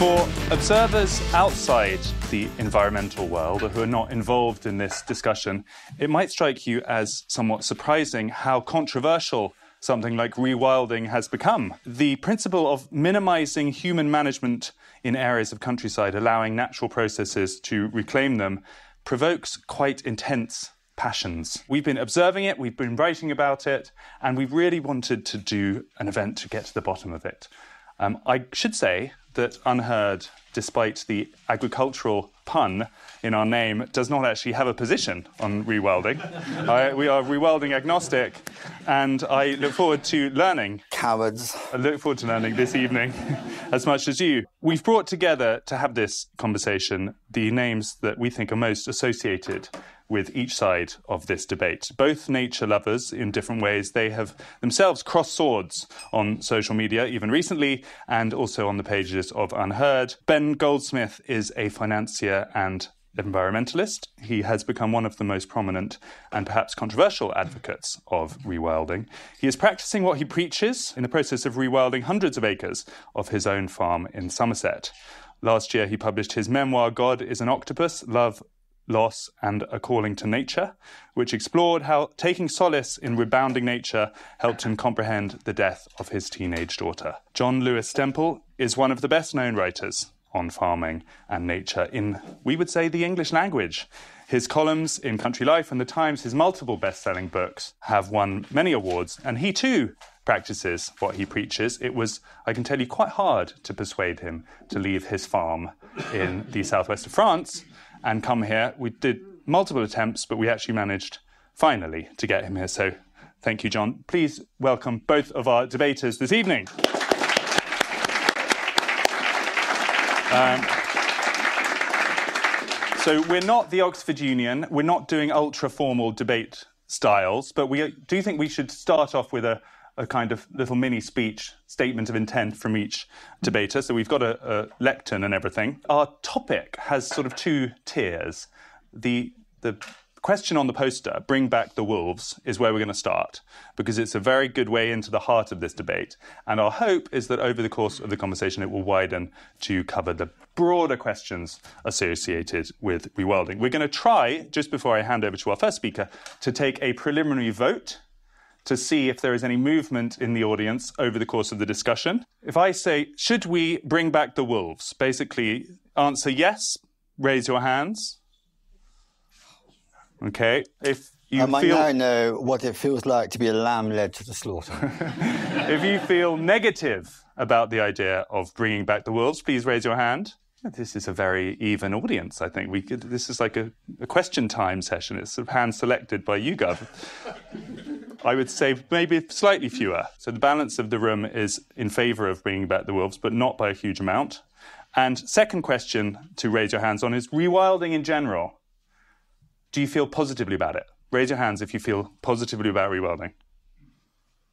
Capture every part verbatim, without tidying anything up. For observers outside the environmental world, or who are not involved in this discussion, it might strike you as somewhat surprising how controversial something like rewilding has become. The principle of minimizing human management in areas of countryside, allowing natural processes to reclaim them, provokes quite intense passions. We've been observing it, we've been writing about it, and we really wanted to do an event to get to the bottom of it. Um, I should say that UnHerd, despite the agricultural pun in our name, does not actually have a position on rewilding. I, we are rewilding agnostic, and I look forward to learning. Cowards. I look forward to learning this evening as much as you. We've brought together to have this conversation the names that we think are most associated with each side of this debate. Both nature lovers in different ways. They have themselves crossed swords on social media, even recently, and also on the pages of UnHerd. Ben Goldsmith is a financier and environmentalist. He has become one of the most prominent and perhaps controversial advocates of rewilding. He is practicing what he preaches in the process of rewilding hundreds of acres of his own farm in Somerset. Last year, he published his memoir, God is an Octopus, Love, Loss and A Calling to Nature, which explored how taking solace in rebounding nature helped him comprehend the death of his teenage daughter. John Lewis-Stempel is one of the best-known writers on farming and nature in, we would say, the English language. His columns in Country Life and The Times, his multiple best-selling books, have won many awards, and he too practices what he preaches. It was, I can tell you, quite hard to persuade him to leave his farm in the southwest of France and come here. We did multiple attempts, but we actually managed, finally, to get him here. So thank you, John. Please welcome both of our debaters this evening. Um, so we're not the Oxford Union. We're not doing ultra-formal debate styles, but we do think we should start off with a, a kind of little mini-speech, statement of intent from each debater. So we've got a, a lectern and everything. Our topic has sort of two tiers. The, the question on the poster, Bring Back the Wolves, is where we're going to start, because it's a very good way into the heart of this debate. And our hope is that over the course of the conversation, it will widen to cover the broader questions associated with rewilding. We're going to try, just before I hand over to our first speaker, to take a preliminary vote to see if there is any movement in the audience over the course of the discussion. If I say, should we bring back the wolves? Basically, answer yes, raise your hands. Okay, if you I might feel... now know what it feels like to be a lamb led to the slaughter. If you feel negative about the idea of bringing back the wolves, please raise your hand. This is a very even audience, I think. We could, this is like a, a question time session. It's sort of hand-selected by YouGov. I would say maybe slightly fewer. So the balance of the room is in favour of bringing back the wolves, but not by a huge amount. And second question to raise your hands on is rewilding in general. Do you feel positively about it? Raise your hands if you feel positively about rewilding.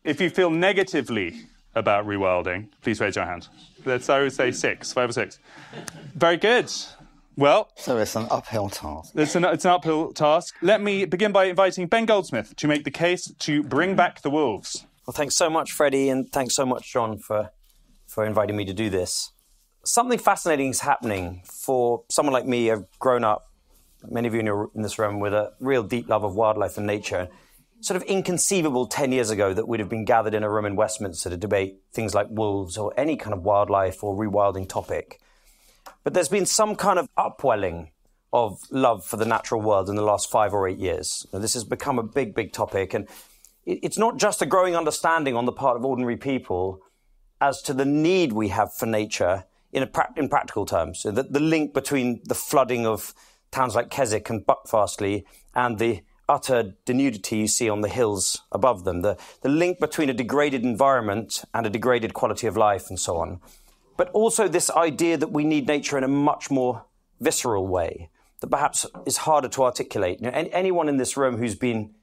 If you feel negatively about rewilding, please raise your hand. That's, I would say, six, five or six. Very good. Well, so it's an uphill task. It's an, it's an uphill task. Let me begin by inviting Ben Goldsmith to make the case to bring back the wolves. Well, thanks so much, Freddie, and thanks so much, John, for, for inviting me to do this. Something fascinating is happening for someone like me. I've grown up, many of you in, your, in this room, with a real deep love of wildlife and nature. Sort of inconceivable ten years ago that we'd have been gathered in a room in Westminster to debate things like wolves or any kind of wildlife or rewilding topic. But there's been some kind of upwelling of love for the natural world in the last five or eight years. Now, this has become a big, big topic. And it's not just a growing understanding on the part of ordinary people as to the need we have for nature in, a pra- in practical terms. So the, the link between the flooding of towns like Keswick and Buckfastley and the utter denudity you see on the hills above them, the, the link between a degraded environment and a degraded quality of life and so on. But also this idea that we need nature in a much more visceral way that perhaps is harder to articulate. You know, anyone in this room who's been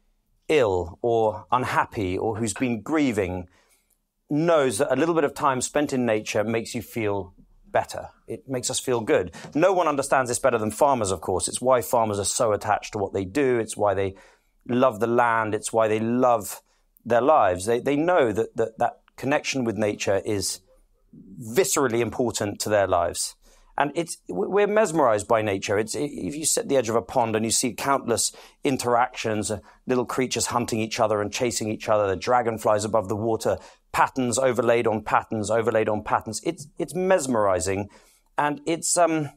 ill or unhappy or who's been grieving knows that a little bit of time spent in nature makes you feel better. It makes us feel good. No one understands this better than farmers, of course. It's why farmers are so attached to what they do. It's why they love the land. It's why they love their lives. They, they know that, that that connection with nature is viscerally important to their lives. And it's, we're mesmerized by nature. It's, if you sit at the edge of a pond and you see countless interactions, little creatures hunting each other and chasing each other, the dragonflies above the water, patterns overlaid on patterns, overlaid on patterns. It's, it's mesmerizing. And it's, um,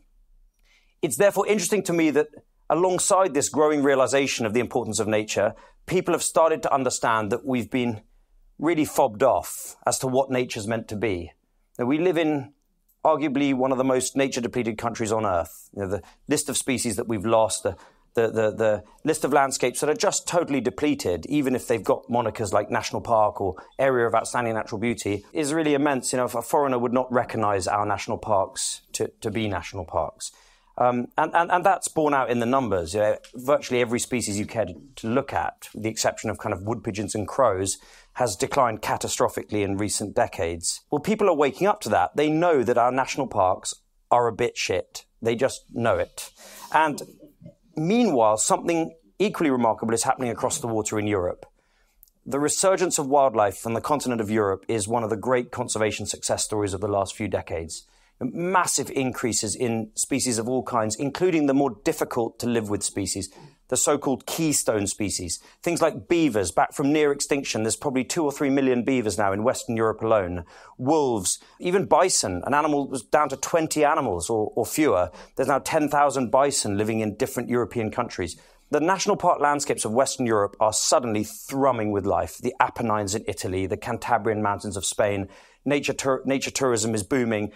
it's therefore interesting to me that alongside this growing realization of the importance of nature, people have started to understand that we've been really fobbed off as to what nature's meant to be. Now, we live in arguably one of the most nature-depleted countries on Earth. You know, the list of species that we've lost, the, the, the, the list of landscapes that are just totally depleted, even if they've got monikers like National Park or Area of Outstanding Natural Beauty, is really immense. You know, if a foreigner would not recognize our national parks to, to be national parks. Um, and, and, and that's borne out in the numbers. You know, virtually every species you care to, to look at, with the exception of kind of wood pigeons and crows, has declined catastrophically in recent decades. Well, people are waking up to that. They know that our national parks are a bit shit. They just know it. And meanwhile, something equally remarkable is happening across the water in Europe. The resurgence of wildlife on the continent of Europe is one of the great conservation success stories of the last few decades. Massive increases in species of all kinds, including the more difficult to live with species, the so-called keystone species. Things like beavers, back from near extinction. There's probably two or three million beavers now in Western Europe alone. Wolves, even bison. An animal was down to twenty animals or, or fewer. There's now ten thousand bison living in different European countries. The national park landscapes of Western Europe are suddenly thrumming with life. The Apennines in Italy, the Cantabrian mountains of Spain. Nature, tur- nature tourism is booming.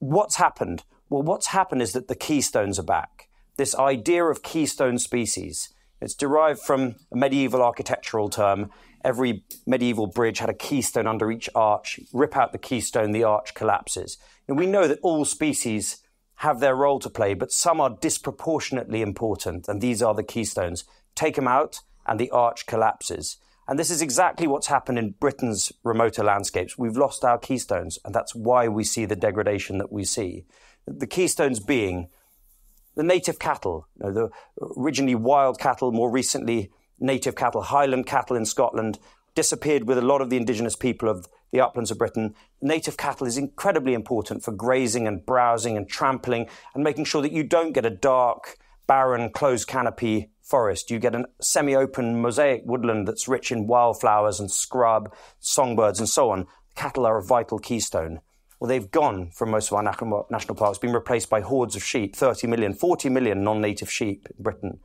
What's happened? Well, what's happened is that the keystones are back. This idea of keystone species, it's derived from a medieval architectural term. Every medieval bridge had a keystone under each arch. Rip out the keystone, the arch collapses. And we know that all species have their role to play, but some are disproportionately important, and these are the keystones. Take them out, and the arch collapses. And this is exactly what's happened in Britain's remoter landscapes. We've lost our keystones, and that's why we see the degradation that we see. The keystones being the native cattle, you know, the originally wild cattle, more recently native cattle, Highland cattle in Scotland, disappeared with a lot of the indigenous people of the uplands of Britain. Native cattle is incredibly important for grazing and browsing and trampling and making sure that you don't get a dark, barren, closed canopy forest. You get a semi-open mosaic woodland that's rich in wildflowers and scrub, songbirds and so on. Cattle are a vital keystone. Well, they've gone from most of our national parks, been replaced by hordes of sheep, thirty million, forty million non-native sheep in Britain.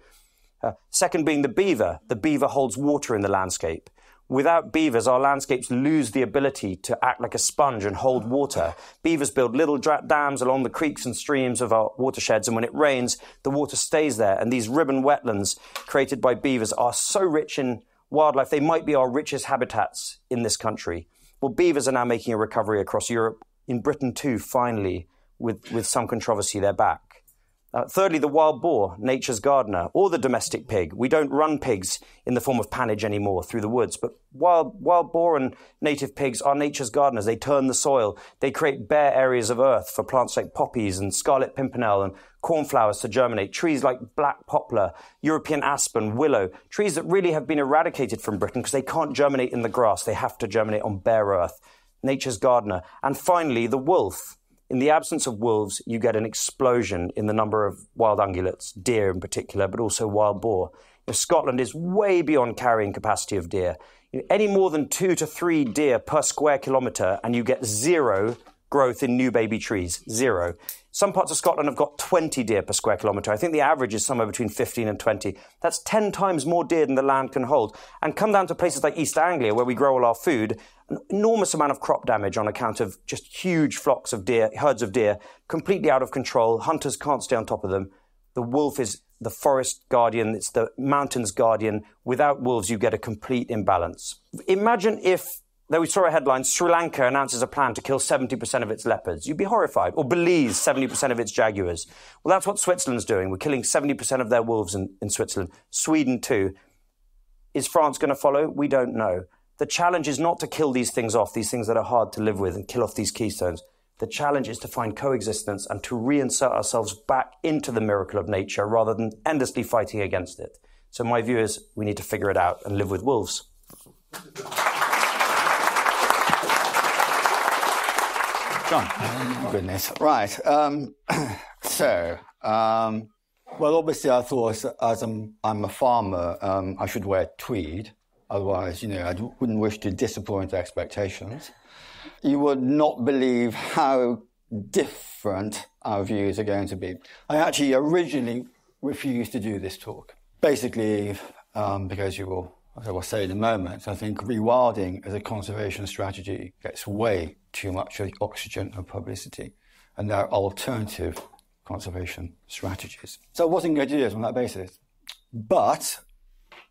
Uh, second being the beaver. The beaver holds water in the landscape. Without beavers, our landscapes lose the ability to act like a sponge and hold water. Beavers build little dams along the creeks and streams of our watersheds, and when it rains, the water stays there. And these ribbon wetlands created by beavers are so rich in wildlife, they might be our richest habitats in this country. Well, beavers are now making a recovery across Europe. In Britain too, finally, with, with some controversy, they're back. Uh, thirdly, the wild boar, nature's gardener, or the domestic pig. We don't run pigs in the form of pannage anymore through the woods, but wild, wild boar and native pigs are nature's gardeners. They turn the soil. They create bare areas of earth for plants like poppies and scarlet pimpernel and cornflowers to germinate. Trees like black poplar, European aspen, willow, trees that really have been eradicated from Britain because they can't germinate in the grass. They have to germinate on bare earth. Nature's gardener. And finally, the wolf. In the absence of wolves, you get an explosion in the number of wild ungulates, deer in particular, but also wild boar. You know, Scotland is way beyond carrying capacity of deer. You know, any more than two to three deer per square kilometre, and you get zero growth in new baby trees. Zero. Some parts of Scotland have got twenty deer per square kilometre. I think the average is somewhere between fifteen and twenty. That's ten times more deer than the land can hold. And come down to places like East Anglia, where we grow all our food, an enormous amount of crop damage on account of just huge flocks of deer, herds of deer, completely out of control. Hunters can't stay on top of them. The wolf is the forest guardian. It's the mountain's guardian. Without wolves, you get a complete imbalance. Imagine if... Though we saw a headline, Sri Lanka announces a plan to kill seventy percent of its leopards. You'd be horrified. Or Belize, seventy percent of its jaguars. Well, that's what Switzerland's doing. We're killing seventy percent of their wolves in, in Switzerland. Sweden too. Is France going to follow? We don't know. The challenge is not to kill these things off, these things that are hard to live with, and kill off these keystones. The challenge is to find coexistence and to reinsert ourselves back into the miracle of nature rather than endlessly fighting against it. So my view is we need to figure it out and live with wolves. John. Oh, goodness. Right. Um, so, um, well, obviously I thought as I'm, I'm a farmer, um, I should wear tweed. Otherwise, you know, I wouldn't wish to disappoint expectations. You would not believe how different our views are going to be. I actually originally refused to do this talk, basically um, because you will, as I will say in a moment, I think rewilding as a conservation strategy gets way too much of the oxygen of publicity, and there are alternative conservation strategies. So I wasn't going to do this on that basis. But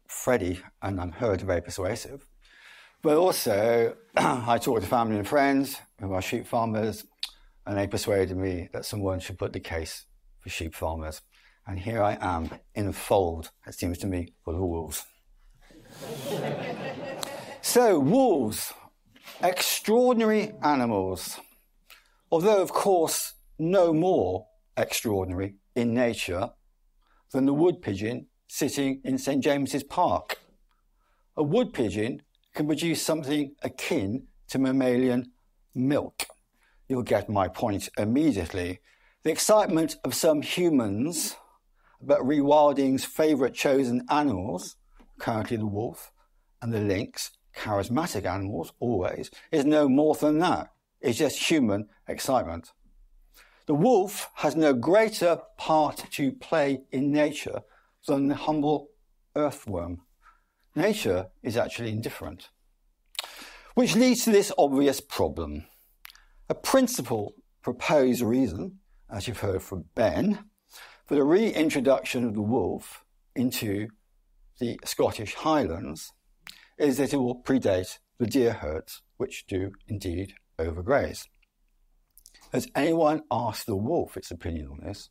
Freddie and UnHerd are very persuasive. But also, I talked to family and friends who are sheep farmers, and they persuaded me that someone should put the case for sheep farmers. And here I am, in a fold, it seems to me, for the wolves. So, wolves. Extraordinary animals. Although, of course, no more extraordinary in nature than the wood pigeon sitting in Saint James's Park. A wood pigeon can produce something akin to mammalian milk. You'll get my point immediately. The excitement of some humans about rewilding's favourite chosen animals, currently the wolf and the lynx, charismatic animals always, is no more than that. It's just human excitement. The wolf has no greater part to play in nature than the humble earthworm. Nature is actually indifferent. Which leads to this obvious problem. A principal proposed reason, as you've heard from Ben, for the reintroduction of the wolf into the Scottish Highlands is that it will predate the deer herds, which do indeed overgraze. Has anyone asked the wolf its opinion on this?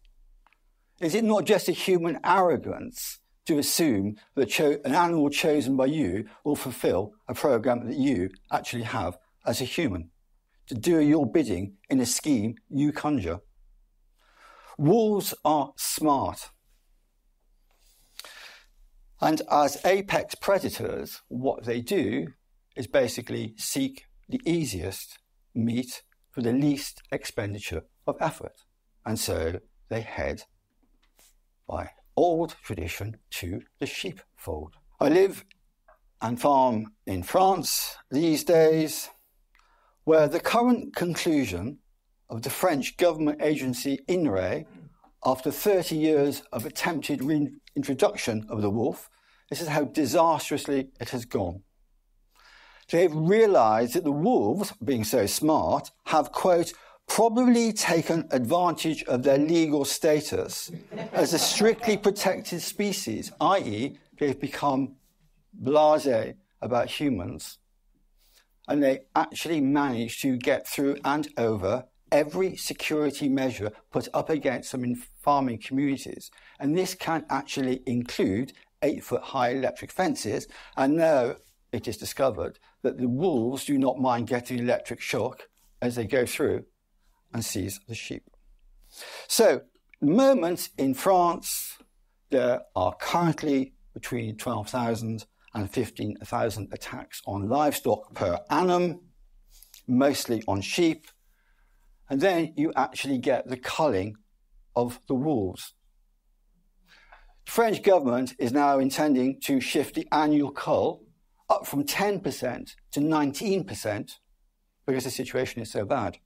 Is it not just a human arrogance to assume that cho- an animal chosen by you will fulfill a programme that you actually have as a human, to do your bidding in a scheme you conjure? Wolves are smart. And as apex predators, what they do is basically seek the easiest meat for the least expenditure of effort. And so they head, by old tradition, to the sheepfold. I live and farm in France these days, where the current conclusion of the French government agency INRAE, after thirty years of attempted reintroduction of the wolf, this is how disastrously it has gone. They've realised that the wolves, being so smart, have, quote, probably taken advantage of their legal status as a strictly protected species, that is they've become blasé about humans. And they actually managed to get through and over every security measure put up against them in farming communities. And this can actually include eight-foot-high electric fences. And now it is discovered that the wolves do not mind getting electric shock as they go through and seize the sheep. So, moments in France, there are currently between twelve thousand and fifteen thousand attacks on livestock per annum, mostly on sheep. And then you actually get the culling of the wolves. The French government is now intending to shift the annual cull up from ten percent to nineteen percent because the situation is so bad.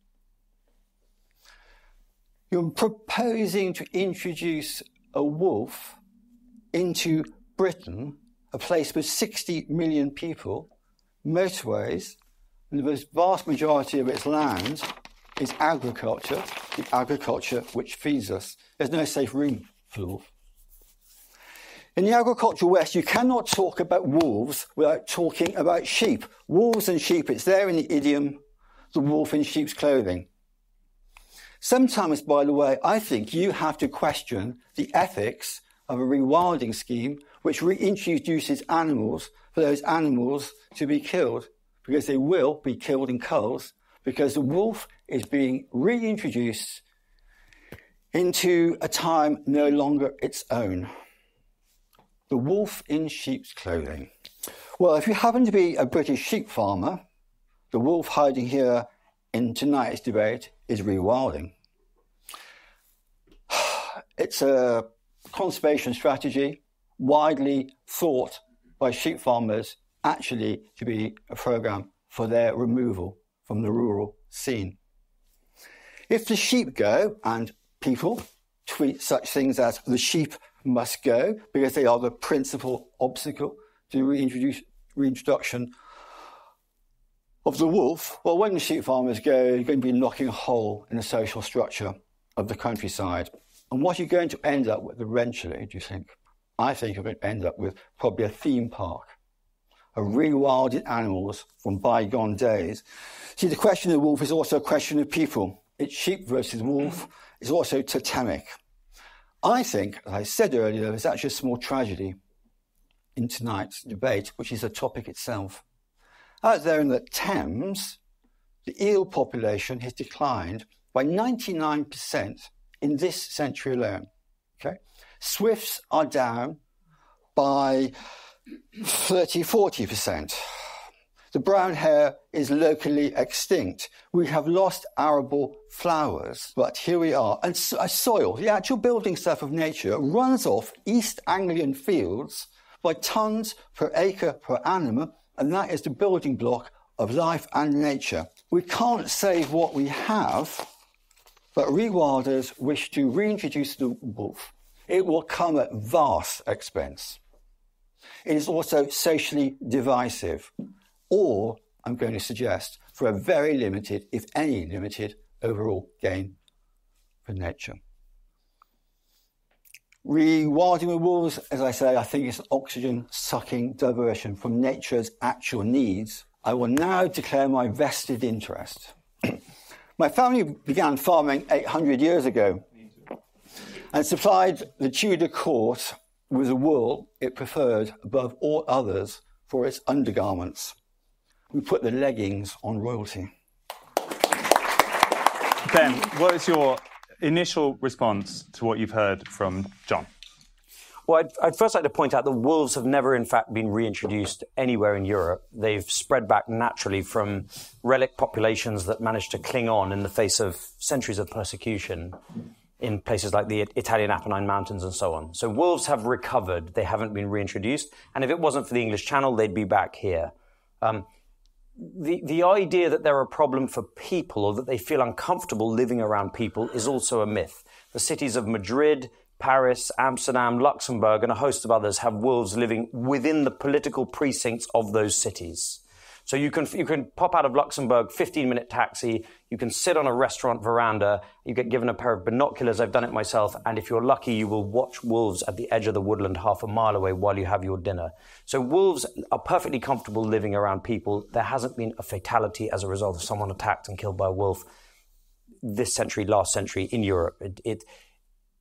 You're proposing to introduce a wolf into Britain, a place with sixty million people, motorways, and the vast majority of its land is agriculture, the agriculture which feeds us. There's no safe room for the wolf. In the agricultural West, you cannot talk about wolves without talking about sheep. Wolves and sheep, it's there in the idiom, the wolf in sheep's clothing. Sometimes, by the way, I think you have to question the ethics of a rewilding scheme which reintroduces animals for those animals to be killed, because they will be killed in culls, because the wolf is being reintroduced into a time no longer its own. The wolf in sheep's clothing. Well, if you happen to be a British sheep farmer, the wolf hiding here in tonight's debate is rewilding. It's a conservation strategy widely thought by sheep farmers actually to be a programme for their removal from the rural scene. If the sheep go, and people tweet such things as the sheep must go because they are the principal obstacle to reintroduce, reintroduction of the wolf, well, when the sheep farmers go, you're going to be knocking a hole in the social structure of the countryside. And what you're going to end up with eventually, do you think? I think you're going to end up with probably a theme park of rewilded animals from bygone days. See, the question of the wolf is also a question of people. It's sheep versus wolf. It's also totemic. I think, as I said earlier, there's actually a small tragedy in tonight's debate, which is the topic itself. Out there in the Thames, the eel population has declined by ninety-nine percent in this century alone. Okay? Swifts are down by thirty to forty percent. The brown hare is locally extinct. We have lost arable flowers, but here we are. And so, uh, soil, the actual building stuff of nature, runs off East Anglian fields by tons per acre per annum, and that is the building block of life and nature. We can't save what we have, but rewilders wish to reintroduce the wolf. It will come at vast expense. It is also socially divisive, or, I'm going to suggest, for a very limited, if any limited, overall gain for nature. Rewilding with wolves, as I say, I think it's an oxygen-sucking diversion from nature's actual needs. I will now declare my vested interest. My family began farming eight hundred years ago and supplied the Tudor court with a wool it preferred above all others for its undergarments. We put the leggings on royalty. Ben, what is your initial response to what you've heard from John? Well, I'd, I'd first like to point out that wolves have never, in fact, been reintroduced anywhere in Europe. They've spread back naturally from relic populations that managed to cling on in the face of centuries of persecution in places like the Italian Apennine Mountains and so on. So wolves have recovered. They haven't been reintroduced. And if it wasn't for the English Channel, they'd be back here. Um, The, the idea that they're a problem for people or that they feel uncomfortable living around people is also a myth. The cities of Madrid, Paris, Amsterdam, Luxembourg and a host of others have wolves living within the political precincts of those cities. So you can, you can pop out of Luxembourg, fifteen-minute taxi, you can sit on a restaurant veranda, you get given a pair of binoculars, I've done it myself, and if you're lucky, you will watch wolves at the edge of the woodland half a mile away while you have your dinner. So wolves are perfectly comfortable living around people. There hasn't been a fatality as a result of someone attacked and killed by a wolf this century, last century, in Europe. It, it,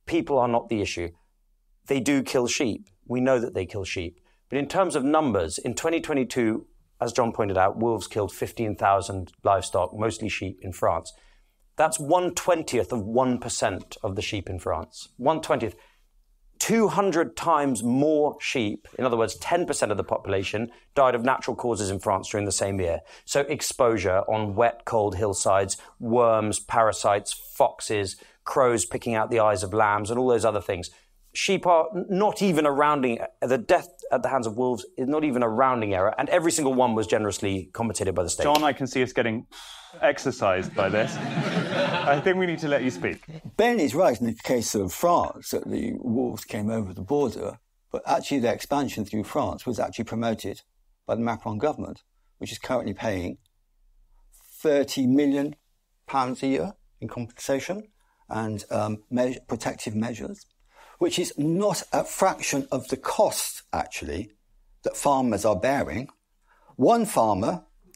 people are not the issue. They do kill sheep. We know that they kill sheep. But in terms of numbers, in twenty twenty-two... as John pointed out, wolves killed fifteen thousand livestock, mostly sheep, in France. That's one twentieth of one percent of the sheep in France. one twentieth. two hundred times more sheep, in other words, ten percent of the population, died of natural causes in France during the same year. So exposure on wet, cold hillsides, worms, parasites, foxes, crows picking out the eyes of lambs, and all those other things. Sheep are not even a rounding, the death at the hands of wolves is not even a rounding error, and every single one was generously compensated by the state. John, I can see us getting exercised by this. I think we need to let you speak. Ben is right in the case of France that the wolves came over the border, but actually their expansion through France was actually promoted by the Macron government, which is currently paying thirty million pounds a year in compensation and um, measure, protective measures, which is not a fraction of the cost, actually, that farmers are bearing. One farmer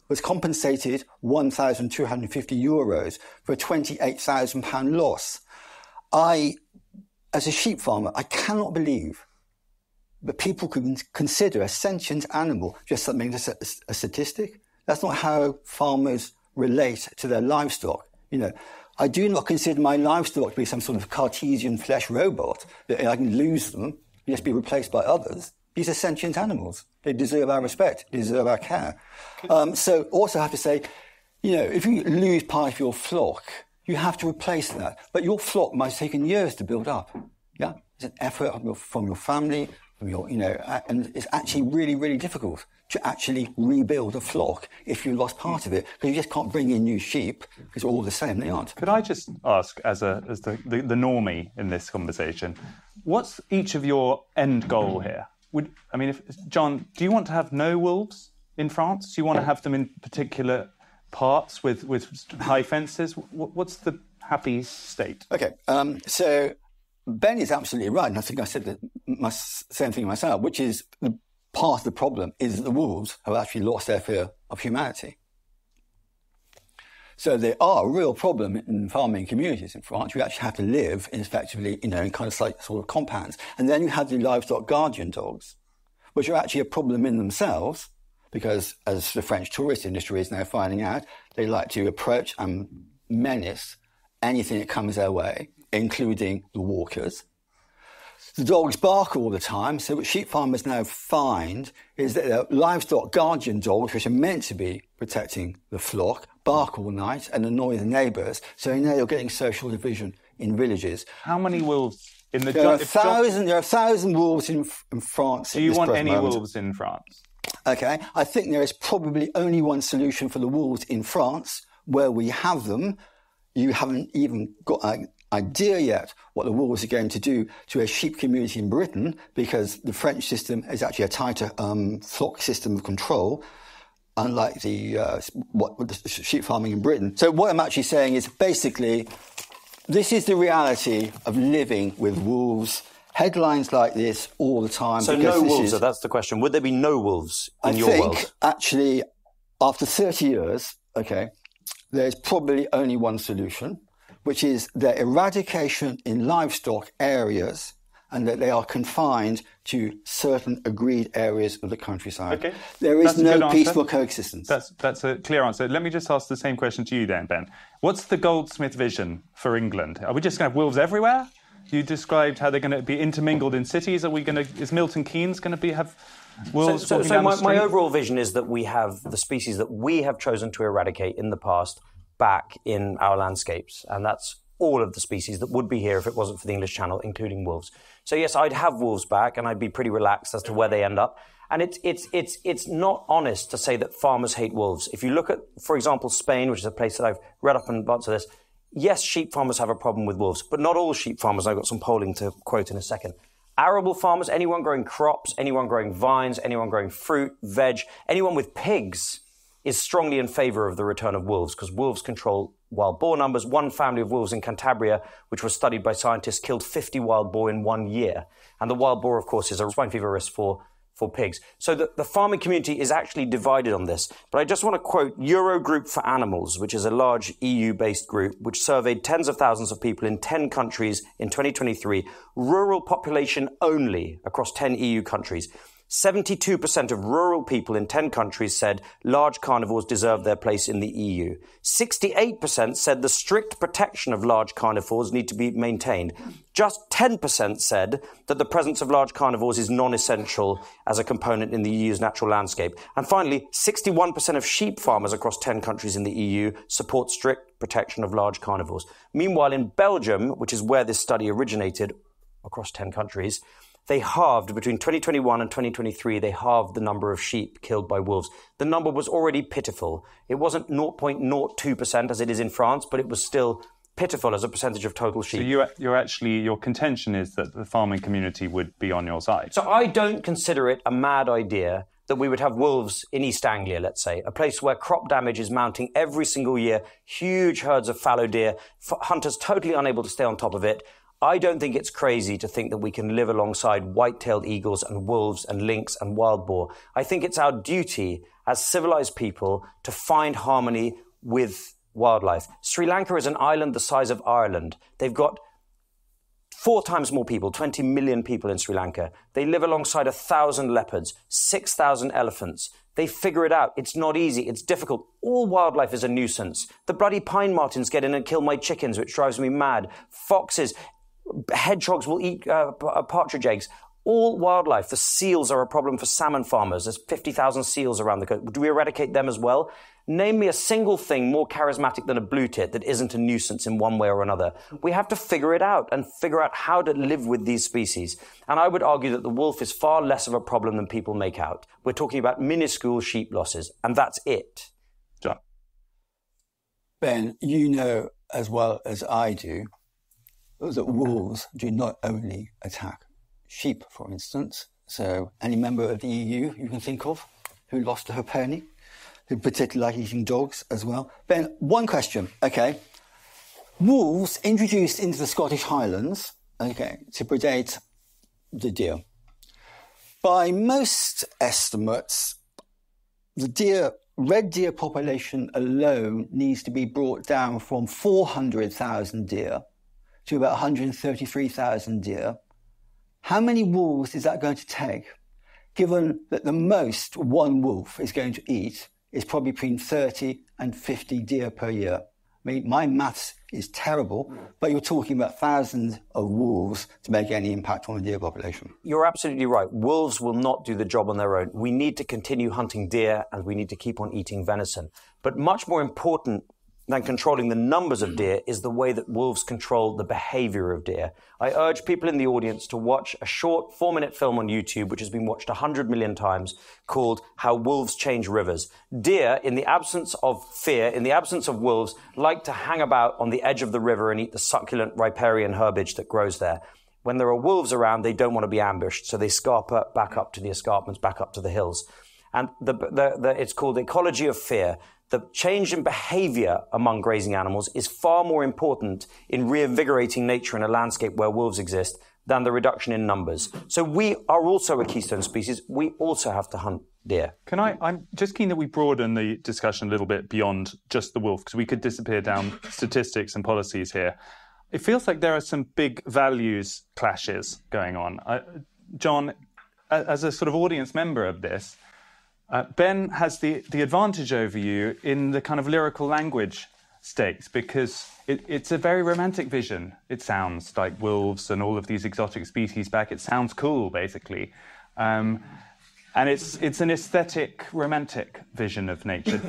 was compensated one thousand two hundred fifty euros for a twenty-eight thousand pound loss. I, as a sheep farmer, I cannot believe that people could consider a sentient animal just something that's a, a statistic. That's not how farmers relate to their livestock, you know. I do not consider my livestock to be some sort of Cartesian flesh robot, that I can lose them, just be replaced by others. These are sentient animals. They deserve our respect, they deserve our care. Um, so also I have to say, You know, if you lose part of your flock, you have to replace that. But your flock might have taken years to build up. Yeah? It's an effort from your, from your family, from your, you know, and it's actually really, really difficult to actually rebuild a flock if you lost part of it, because you just can't bring in new sheep, because they're all the same, they aren't. Could I just ask, as a as the, the, the normie in this conversation, what's each of your end goal here? Would I mean, if John, do you want to have no wolves in France? Do you want to have them in particular parts with, with high fences? What's the happy state? Okay, um, so Ben is absolutely right, and I think I said the my, same thing myself, which is the part of the problem is that the wolves have actually lost their fear of humanity. So they are a real problem in farming communities in France. You actually have to live, in effectively, you know, in kind of like sort of compounds. And then you have the livestock guardian dogs, which are actually a problem in themselves, because as the French tourist industry is now finding out, they like to approach and menace anything that comes their way, including the walkers. The dogs bark all the time, so what sheep farmers now find is that their livestock guardian dogs, which are meant to be protecting the flock, bark all night and annoy the neighbours, so now you're getting social division in villages. How many wolves in the... There, jo- are, a thousand, jo- there are a thousand wolves in, in France. Do you want any moment. wolves in France? OK, I think there is probably only one solution for the wolves in France, where we have them. You haven't even got... a idea yet what the wolves are going to do to a sheep community in Britain, because the French system is actually a tighter um, flock system of control, unlike the uh, what the sheep farming in Britain. So what I'm actually saying is basically this is the reality of living with wolves. Headlines like this all the time. So no wolves, is, that's the question. Would there be no wolves in I your think, world? Actually, after thirty years, okay, there's probably only one solution, which is their eradication in livestock areas, and that they are confined to certain agreed areas of the countryside. Okay. There is that's no peaceful answer. coexistence. That's, that's a clear answer. Let me just ask the same question to you then, Ben. What's the Goldsmith vision for England? Are we just going to have wolves everywhere? You described how they're going to be intermingled in cities. Are we going to? Is Milton Keynes going to be have... Wolves so so, walking so down my, the street? My overall vision is that we have the species that we have chosen to eradicate in the past back in our landscapes, and that's all of the species that would be here if it wasn't for the English Channel, including wolves. So yes, I'd have wolves back, and I'd be pretty relaxed as to where they end up. And it's it's it's it's not honest to say that farmers hate wolves. If you look at, for example, Spain, which is a place that I've read up and lots of this, yes, sheep farmers have a problem with wolves, but not all sheep farmers. I've got some polling to quote in a second. Arable farmers, anyone growing crops, anyone growing vines, anyone growing fruit, veg, anyone with pigs is strongly in favour of the return of wolves, because wolves control wild boar numbers. One family of wolves in Cantabria, which was studied by scientists, killed fifty wild boar in one year. And the wild boar, of course, is a swine fever risk for, for pigs. So the, the farming community is actually divided on this. But I just want to quote Eurogroup for Animals, which is a large E U-based group which surveyed tens of thousands of people in ten countries in twenty twenty-three, rural population only across ten E U countries. seventy-two percent of rural people in ten countries said large carnivores deserve their place in the E U. sixty-eight percent said the strict protection of large carnivores need to be maintained. Just ten percent said that the presence of large carnivores is non-essential as a component in the E U's natural landscape. And finally, sixty-one percent of sheep farmers across ten countries in the E U support strict protection of large carnivores. Meanwhile, in Belgium, which is where this study originated across ten countries, they halved, between twenty twenty-one and twenty twenty-three, they halved the number of sheep killed by wolves. The number was already pitiful. It wasn't zero point zero two percent as it is in France, but it was still pitiful as a percentage of total sheep. So you, you're actually, your contention is that the farming community would be on your side? So I don't consider it a mad idea that we would have wolves in East Anglia, let's say, a place where crop damage is mounting every single year, huge herds of fallow deer, hunters totally unable to stay on top of it. I don't think it's crazy to think that we can live alongside white-tailed eagles and wolves and lynx and wild boar. I think it's our duty as civilized people to find harmony with wildlife. Sri Lanka is an island the size of Ireland. They've got four times more people, twenty million people in Sri Lanka. They live alongside one thousand leopards, six thousand elephants. They figure it out. It's not easy. It's difficult. All wildlife is a nuisance. The bloody pine martens get in and kill my chickens, which drives me mad. Foxes... Hedgehogs will eat uh, partridge eggs. all wildlife. The seals are a problem for salmon farmers. There's fifty thousand seals around the coast. Do we eradicate them as well? Name me a single thing more charismatic than a blue tit that isn't a nuisance in one way or another. We have to figure it out and figure out how to live with these species. And I would argue that the wolf is far less of a problem than people make out. We're talking about minuscule sheep losses, and that's it. John. Ben, you know as well as I do that wolves do not only attack sheep, for instance. So any member of the E U you can think of who lost her pony, who particularly like eating dogs as well. Ben, one question, okay. Wolves introduced into the Scottish Highlands, okay, to predate the deer. By most estimates, the deer, red deer population alone needs to be brought down from four hundred thousand deer to about one hundred thirty-three thousand deer. How many wolves is that going to take, given that the most one wolf is going to eat is probably between thirty and fifty deer per year? I mean, my maths is terrible, but you're talking about thousands of wolves to make any impact on the deer population. You're absolutely right. Wolves will not do the job on their own. We need to continue hunting deer and we need to keep on eating venison. But much more important than controlling the numbers of deer is the way that wolves control the behavior of deer. I urge people in the audience to watch a short four-minute film on YouTube, which has been watched one hundred million times, called How Wolves Change Rivers. Deer, in the absence of fear, in the absence of wolves, like to hang about on the edge of the river and eat the succulent riparian herbage that grows there. When there are wolves around, they don't want to be ambushed, so they scarper back up to the escarpments, back up to the hills. And the, the, the, it's called ecology of fear. The change in behavior among grazing animals is far more important in reinvigorating nature in a landscape where wolves exist than the reduction in numbers. So we are also a keystone species. We also have to hunt deer. Can I, I'm just keen that we broaden the discussion a little bit beyond just the wolf, because we could disappear down statistics and policies here. It feels like there are some big values clashes going on. Uh, John, as a sort of audience member of this, Uh, Ben has the, the advantage over you in the kind of lyrical language stakes, because it, it's a very romantic vision. It sounds like wolves and all of these exotic species back. It sounds cool, basically. Um, and it's, it's an aesthetic, romantic vision of nature.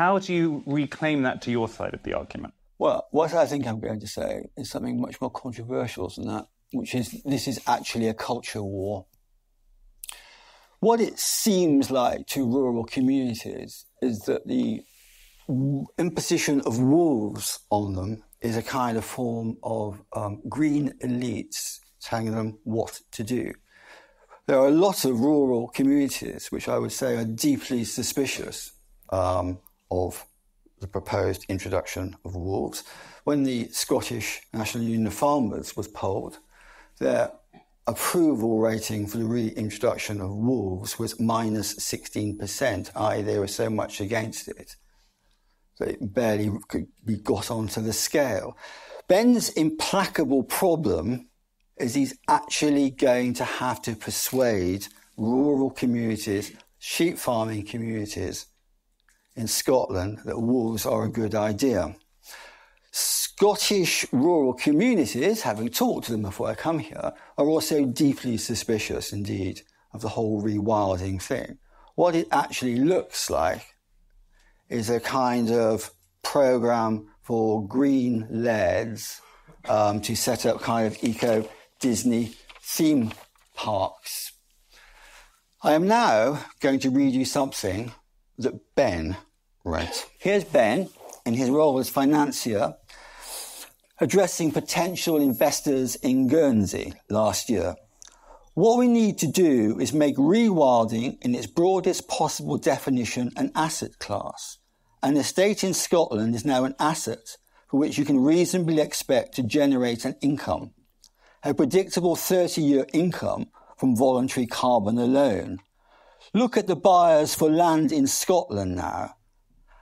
How do you reclaim that to your side of the argument? Well, what I think I'm going to say is something much more controversial than that, which is this is actually a culture war. What it seems like to rural communities is that the imposition of wolves on them is a kind of form of um, green elites telling them what to do. There are a lot of rural communities which I would say are deeply suspicious um, of the proposed introduction of wolves. When the Scottish National Union of Farmers was polled, their approval rating for the reintroduction of wolves was minus sixteen percent, that is they were so much against it that it barely could be got onto the scale. Ben's implacable problem is he's actually going to have to persuade rural communities, sheep farming communities in Scotland, that wolves are a good idea. Scottish rural communities, having talked to them before I come here, are also deeply suspicious indeed of the whole rewilding thing. What it actually looks like is a kind of program for green lairds um, to set up kind of eco-Disney theme parks. I am now going to read you something that Ben wrote. Here's Ben in his role as financier, addressing potential investors in Guernsey last year. What we need to do is make rewilding in its broadest possible definition an asset class. An estate in Scotland is now an asset for which you can reasonably expect to generate an income, a predictable thirty-year income from voluntary carbon alone. Look at the buyers for land in Scotland now.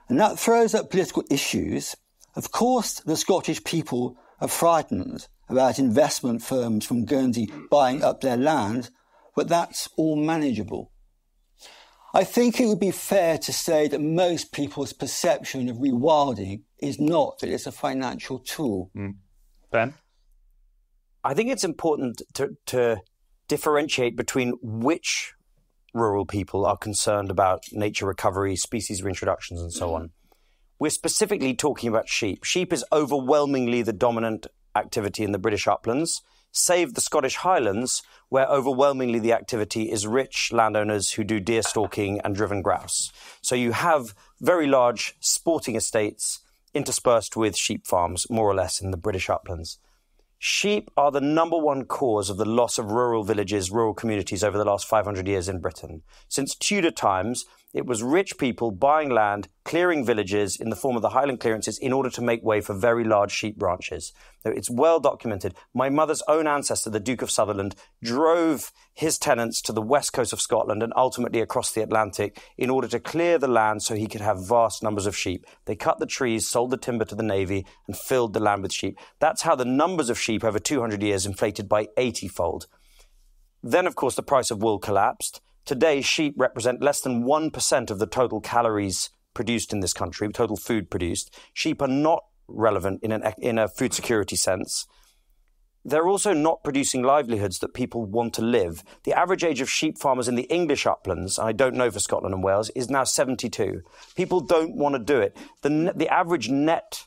And that throws up political issues. Of course, the Scottish people are frightened about investment firms from Guernsey buying up their land, but that's all manageable. I think it would be fair to say that most people's perception of rewilding is not that it's a financial tool. Mm. Ben? I think it's important to, to differentiate between which rural people are concerned about nature recovery, species reintroductions, and so on. We're specifically talking about sheep. Sheep is overwhelmingly the dominant activity in the British uplands, save the Scottish Highlands, where overwhelmingly the activity is rich landowners who do deer stalking and driven grouse. So you have very large sporting estates interspersed with sheep farms, more or less, in the British uplands. Sheep are the number one cause of the loss of rural villages, rural communities over the last five hundred years in Britain. Since Tudor times, it was rich people buying land, clearing villages in the form of the Highland clearances in order to make way for very large sheep ranches. It's well documented. My mother's own ancestor, the Duke of Sutherland, drove his tenants to the west coast of Scotland and ultimately across the Atlantic in order to clear the land so he could have vast numbers of sheep. They cut the trees, sold the timber to the Navy, and filled the land with sheep. That's how the numbers of sheep over two hundred years inflated by eighty-fold. Then, of course, the price of wool collapsed. Today, sheep represent less than one percent of the total calories produced in this country, total food produced. Sheep are not relevant in, an, in a food security sense. They're also not producing livelihoods that people want to live. The average age of sheep farmers in the English uplands, I don't know for Scotland and Wales, is now seventy-two. People don't want to do it. The, the average net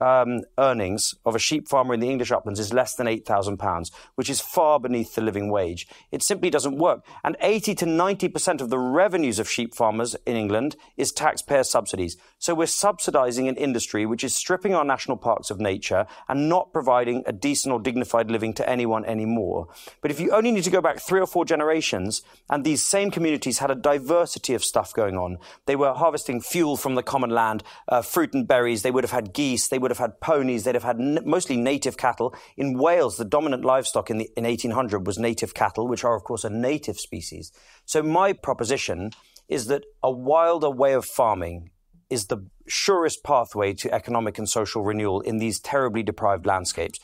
um, earnings of a sheep farmer in the English uplands is less than eight thousand pounds, which is far beneath the living wage. It simply doesn't work. And eighty to ninety percent of the revenues of sheep farmers in England is taxpayer subsidies. So we're subsidizing an industry which is stripping our national parks of nature and not providing a decent or dignified living to anyone anymore. But if you only need to go back three or four generations, and these same communities had a diversity of stuff going on. They were harvesting fuel from the common land, uh, fruit and berries. They would have had geese. They would have had ponies, they'd have had n mostly native cattle. In Wales, the dominant livestock in, the, in eighteen hundred was native cattle, which are, of course, a native species. So my proposition is that a wilder way of farming is the surest pathway to economic and social renewal in these terribly deprived landscapes.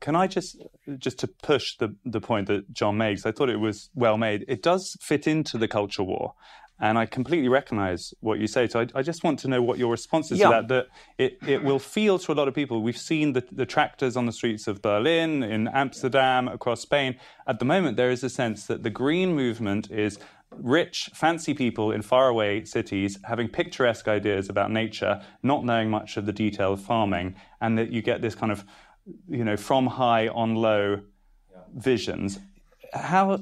Can I just, just to push the, the point that John makes, I thought it was well made. It does fit into the culture war. And I completely recognise what you say. So I, I just want to know what your response is yeah. to that, that it, it will feel to a lot of people. We've seen the, the tractors on the streets of Berlin, in Amsterdam, across Spain. At the moment, there is a sense that the green movement is rich, fancy people in faraway cities having picturesque ideas about nature, not knowing much of the detail of farming, and that you get this kind of, you know, from high on low yeah. visions. How...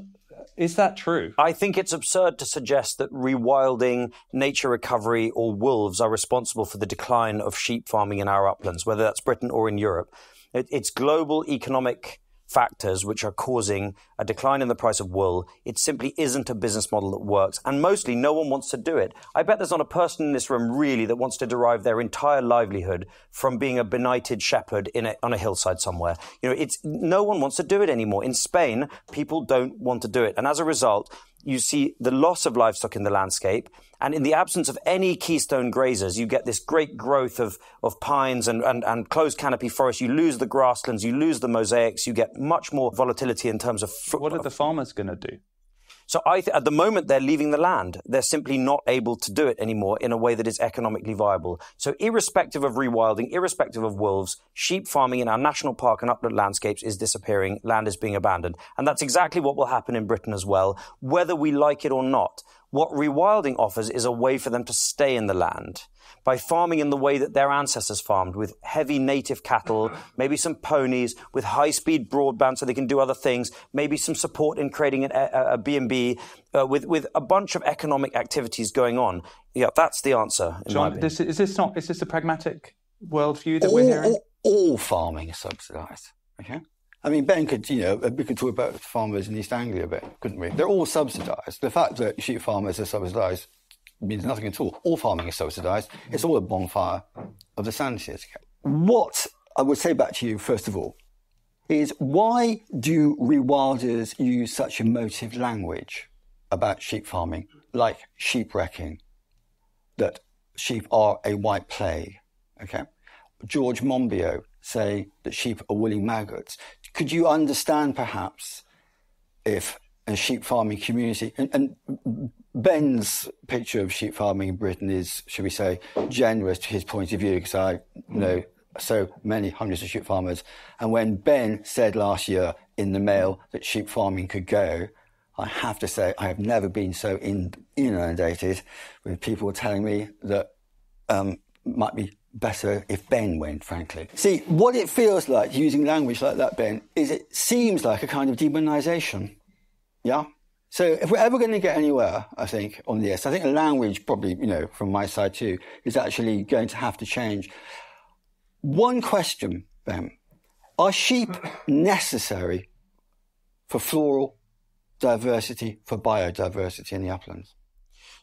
Is that true? I think it's absurd to suggest that rewilding, nature recovery, or wolves are responsible for the decline of sheep farming in our uplands, whether that's Britain or in Europe. It's global economic factors which are causing a decline in the price of wool. It simply isn't a business model that works, and mostly no one wants to do it. I bet there's not a person in this room really that wants to derive their entire livelihood from being a benighted shepherd in a, on a hillside somewhere. You know, it's no one wants to do it anymore. In Spain, people don't want to do it, and as a result, you see the loss of livestock in the landscape, and in the absence of any keystone grazers, you get this great growth of, of pines and, and, and closed canopy forests. You lose the grasslands, you lose the mosaics, you get much more volatility in terms of... What are the farmers going to do? So I th at the moment, they're leaving the land. They're simply not able to do it anymore in a way that is economically viable. So irrespective of rewilding, irrespective of wolves, sheep farming in our national park and upland landscapes is disappearing. Land is being abandoned. And that's exactly what will happen in Britain as well, whether we like it or not. What rewilding offers is a way for them to stay in the land by farming in the way that their ancestors farmed, with heavy native cattle, maybe some ponies, with high-speed broadband so they can do other things, maybe some support in creating a B and B, uh, with, with a bunch of economic activities going on. Yeah, that's the answer, in John, my this, is this not is this a pragmatic worldview that all, we're hearing? All, all farming is subsidised, okay? I mean, Ben could, you know, we could talk about farmers in East Anglia a bit, couldn't we? They're all subsidised. The fact that sheep farmers are subsidised means nothing at all. All farming is subsidised. It's all a bonfire of the sanities. What I would say back to you, first of all, is why do rewilders use such emotive language about sheep farming, like sheep wrecking, that sheep are a white plague, okay? George Monbiot saying that sheep are woolly maggots. Could you understand, perhaps, if a sheep farming community... And, and Ben's picture of sheep farming in Britain is, should we say, generous to his point of view, because I know so many hundreds of sheep farmers. And when Ben said last year, in the mail that sheep farming could go, I have to say I have never been so inundated with people telling me that um, might be better if Ben went, frankly. See, what it feels like using language like that, Ben, is it seems like a kind of demonisation, yeah? So if we're ever going to get anywhere, I think, on this, I think language probably, you know, from my side too, is actually going to have to change. One question, Ben, are sheep necessary for floral diversity, for biodiversity in the uplands?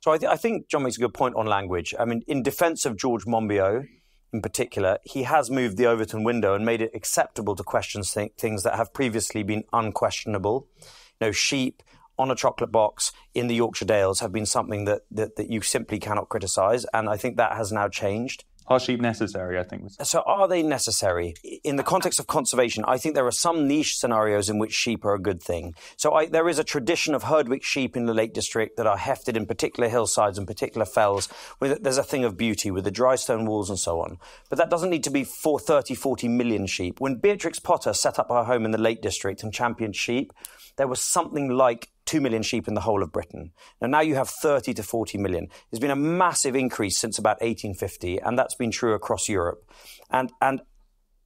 So I, th- I think John makes a good point on language. I mean, in defence of George Monbiot in particular, he has moved the Overton window and made it acceptable to question th- things that have previously been unquestionable. You know, sheep on a chocolate box in the Yorkshire Dales have been something that, that, that you simply cannot criticise, and I think that has now changed. Are sheep necessary, I think. So are they necessary? In the context of conservation, I think there are some niche scenarios in which sheep are a good thing. So I, there is a tradition of Herdwick sheep in the Lake District that are hefted in particular hillsides and particular fells. With, there's a thing of beauty with the dry stone walls and so on. But that doesn't need to be for thirty, forty million sheep. When Beatrix Potter set up her home in the Lake District and championed sheep, there was something like two million sheep in the whole of Britain. Now, now you have thirty to forty million. There's been a massive increase since about eighteen fifty, and that's been true across Europe. And, and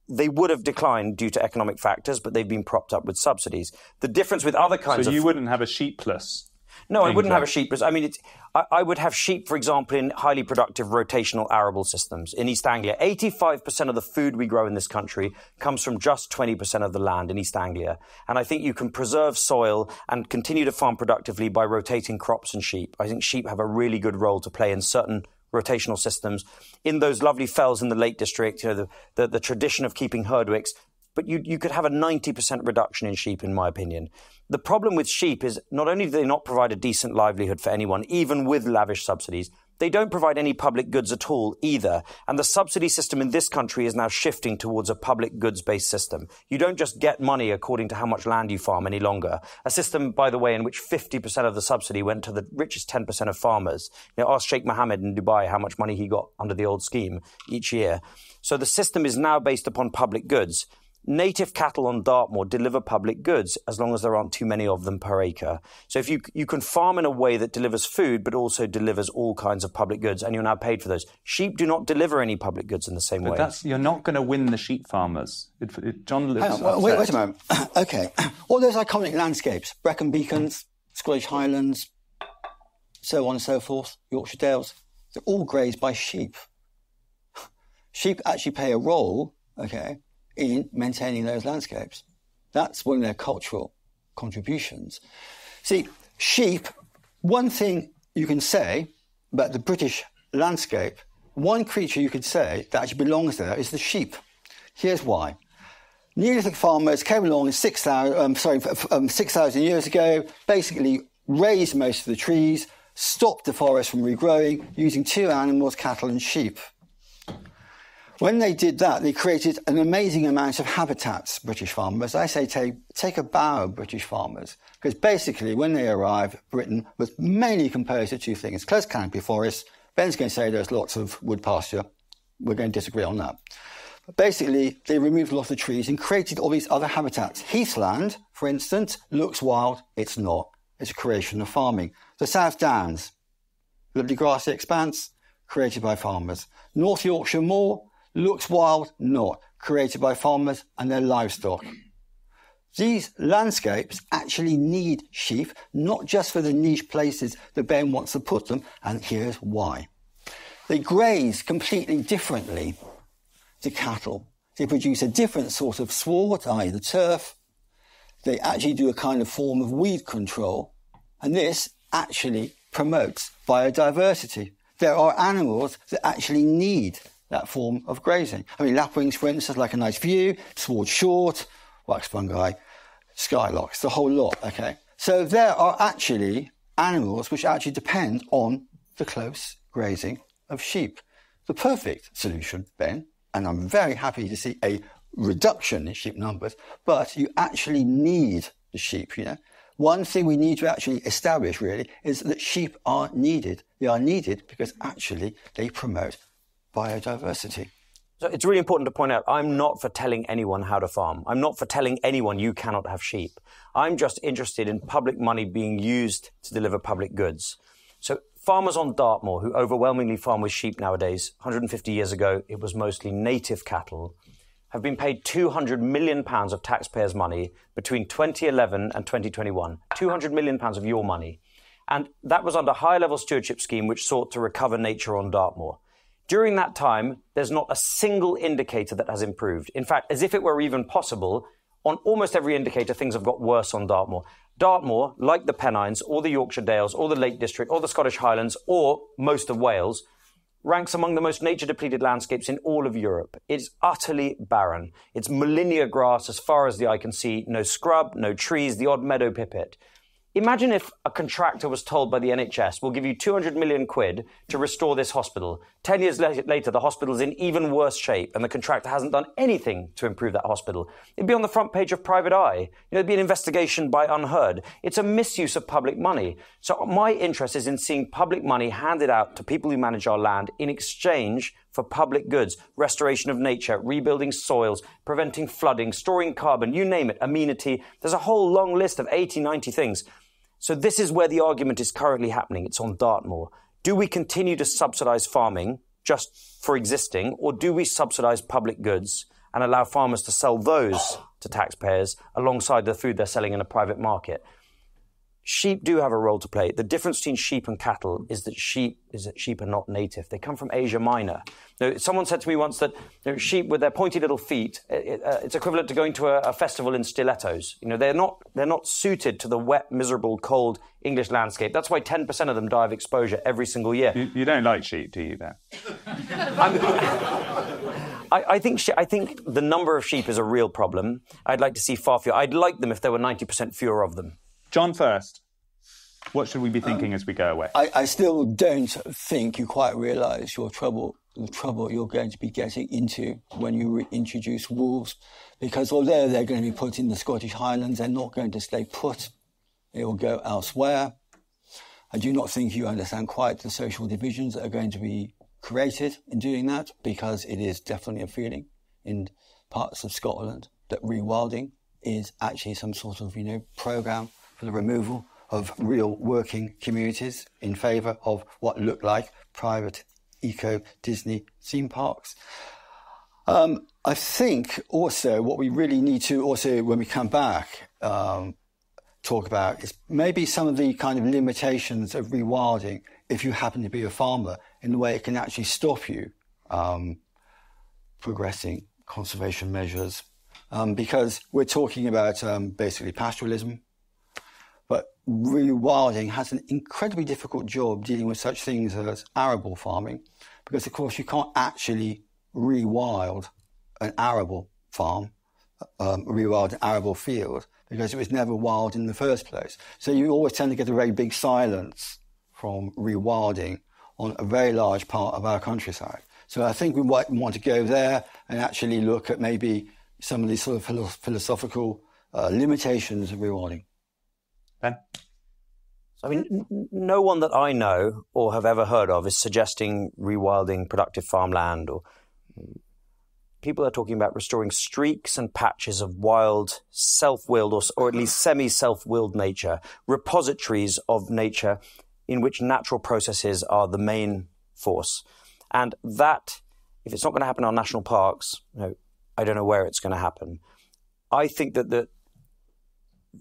they would have declined due to economic factors, but they've been propped up with subsidies. The difference with other kinds of... So you of... wouldn't have a sheepless... No, I wouldn't have a sheep. I mean, it's, I, I would have sheep, for example, in highly productive rotational arable systems. In East Anglia, eighty-five percent of the food we grow in this country comes from just twenty percent of the land in East Anglia. And I think you can preserve soil and continue to farm productively by rotating crops and sheep. I think sheep have a really good role to play in certain rotational systems. In those lovely fells in the Lake District, you know, the, the, the tradition of keeping Herdwicks, but you, you could have a ninety percent reduction in sheep, in my opinion. The problem with sheep is not only do they not provide a decent livelihood for anyone, even with lavish subsidies, they don't provide any public goods at all either. And the subsidy system in this country is now shifting towards a public goods-based system. You don't just get money according to how much land you farm any longer. A system, by the way, in which fifty percent of the subsidy went to the richest ten percent of farmers. You know, ask Sheikh Mohammed in Dubai how much money he got under the old scheme each year. So the system is now based upon public goods. Native cattle on Dartmoor deliver public goods as long as there aren't too many of them per acre. So if you you can farm in a way that delivers food but also delivers all kinds of public goods, and you're now paid for those. Sheep do not deliver any public goods in the same but way. That's, you're not going to win the sheep farmers. It, it, John Lewis. Wait, wait, wait a moment. OK. All those iconic landscapes, Brecon Beacons, Scottish Highlands, so on and so forth, Yorkshire Dales, they're all grazed by sheep. Sheep actually play a role, OK, in maintaining those landscapes. That's one of their cultural contributions. See, sheep, one thing you can say about the British landscape, one creature you could say that actually belongs there is the sheep. Here's why. Neolithic farmers came along six thousand um, sorry, um, six thousand years ago, basically raised most of the trees, stopped the forest from regrowing, using two animals, cattle and sheep. When they did that, they created an amazing amount of habitats, British farmers. I say take, take a bow, British farmers, because basically when they arrived, Britain was mainly composed of two things. Close canopy forests. Ben's going to say there's lots of wood pasture. We're going to disagree on that. But basically, they removed a lot of trees and created all these other habitats. Heathland, for instance, looks wild. It's not. It's a creation of farming. The South Downs, lovely grassy expanse, created by farmers. North Yorkshire Moor, looks wild, not, created by farmers and their livestock. These landscapes actually need sheep, not just for the niche places that Ben wants to put them, and here's why. They graze completely differently to cattle. They produce a different sort of sward, that is the turf. They actually do a kind of form of weed control, and this actually promotes biodiversity. There are animals that actually need that form of grazing. I mean, lapwings, for instance, like a nice view, sword short, wax fungi, skylocks, the whole lot, okay? So there are actually animals which actually depend on the close grazing of sheep. The perfect solution, Ben, and I'm very happy to see a reduction in sheep numbers, but you actually need the sheep, you know? One thing we need to actually establish, really, is that sheep are needed. They are needed because actually they promote biodiversity. So it's really important to point out, I'm not for telling anyone how to farm. I'm not for telling anyone you cannot have sheep. I'm just interested in public money being used to deliver public goods. So farmers on Dartmoor, who overwhelmingly farm with sheep nowadays, one hundred fifty years ago, it was mostly native cattle, have been paid two hundred million pounds of taxpayers' money between twenty eleven and twenty twenty-one. two hundred million pounds of your money. And that was under a high-level stewardship scheme which sought to recover nature on Dartmoor. During that time, there's not a single indicator that has improved. In fact, as if it were even possible, on almost every indicator, things have got worse on Dartmoor. Dartmoor, like the Pennines, or the Yorkshire Dales, or the Lake District, or the Scottish Highlands, or most of Wales, ranks among the most nature-depleted landscapes in all of Europe. It's utterly barren. It's millennia grass as far as the eye can see, no scrub, no trees, the odd meadow pipit. Imagine if a contractor was told by the N H S, we'll give you two hundred million quid to restore this hospital. Ten years later, the hospital's in even worse shape and the contractor hasn't done anything to improve that hospital. It'd be on the front page of Private Eye. You know, it'd be an investigation by UnHerd. It's a misuse of public money. So my interest is in seeing public money handed out to people who manage our land in exchange for public goods, restoration of nature, rebuilding soils, preventing flooding, storing carbon, you name it, amenity. There's a whole long list of eighty, ninety things. So this is where the argument is currently happening. It's on Dartmoor. Do we continue to subsidise farming just for existing, or do we subsidise public goods and allow farmers to sell those to taxpayers alongside the food they're selling in a private market? Sheep do have a role to play. The difference between sheep and cattle is that sheep is that sheep are not native. They come from Asia Minor. Now, someone said to me once that you know, sheep with their pointy little feet, it, uh, it's equivalent to going to a, a festival in stilettos. You know, they're not they're not suited to the wet, miserable, cold English landscape. That's why ten percent of them die of exposure every single year. You, you don't like sheep, do you? Then? I, I think she, I think the number of sheep is a real problem. I'd like to see far fewer. I'd like them if there were ninety percent fewer of them. John first, what should we be thinking um, as we go away? I, I still don't think you quite realise your trouble, the trouble you're going to be getting into when you reintroduce wolves, because although they're going to be put in the Scottish Highlands, they're not going to stay put. They will go elsewhere. I do not think you understand quite the social divisions that are going to be created in doing that, because it is definitely a feeling in parts of Scotland that rewilding is actually some sort of, you know, programme for the removal of real working communities in favour of what look like private eco-Disney theme parks. Um, I think also what we really need to also, when we come back, um, talk about is maybe some of the kind of limitations of rewilding if you happen to be a farmer, in the way it can actually stop you um, progressing conservation measures. Um, because we're talking about um, basically pastoralism, but rewilding has an incredibly difficult job dealing with such things as arable farming, because, of course, you can't actually rewild an arable farm, um, rewild an arable field, because it was never wild in the first place. So you always tend to get a very big silence from rewilding on a very large part of our countryside. So I think we might want to go there and actually look at maybe some of these sort of philosophical uh, limitations of rewilding. Ben? I mean, no one that I know or have ever heard of is suggesting rewilding productive farmland. Or people are talking about restoring streaks and patches of wild, self-willed, or, or at least semi-self-willed nature, repositories of nature in which natural processes are the main force. And that, if it's not going to happen in our national parks, you know, I don't know where it's going to happen. I think that the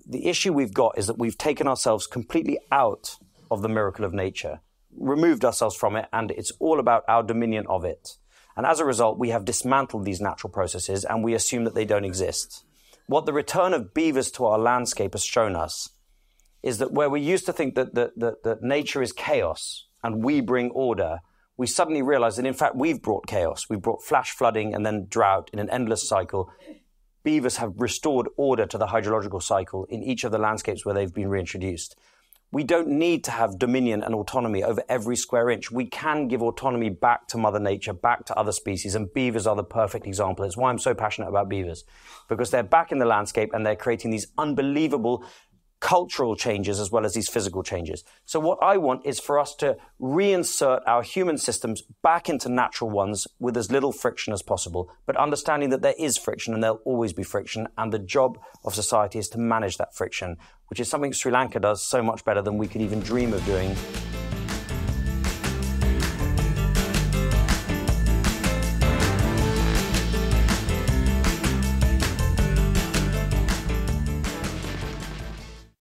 The issue we've got is that we've taken ourselves completely out of the miracle of nature, removed ourselves from it, and it's all about our dominion of it. And as a result, we have dismantled these natural processes and we assume that they don't exist. What the return of beavers to our landscape has shown us is that where we used to think that, that, that, that nature is chaos and we bring order, we suddenly realize that, in fact, we've brought chaos. We've brought flash flooding and then drought in an endless cycle. Beavers have restored order to the hydrological cycle in each of the landscapes where they've been reintroduced. We don't need to have dominion and autonomy over every square inch. We can give autonomy back to Mother Nature, back to other species, and beavers are the perfect example. It's why I'm so passionate about beavers, because they're back in the landscape and they're creating these unbelievable cultural changes as well as these physical changes. So what I want is for us to reinsert our human systems back into natural ones with as little friction as possible, but understanding that there is friction and there'll always be friction, and the job of society is to manage that friction, which is something Sri Lanka does so much better than we could even dream of doing.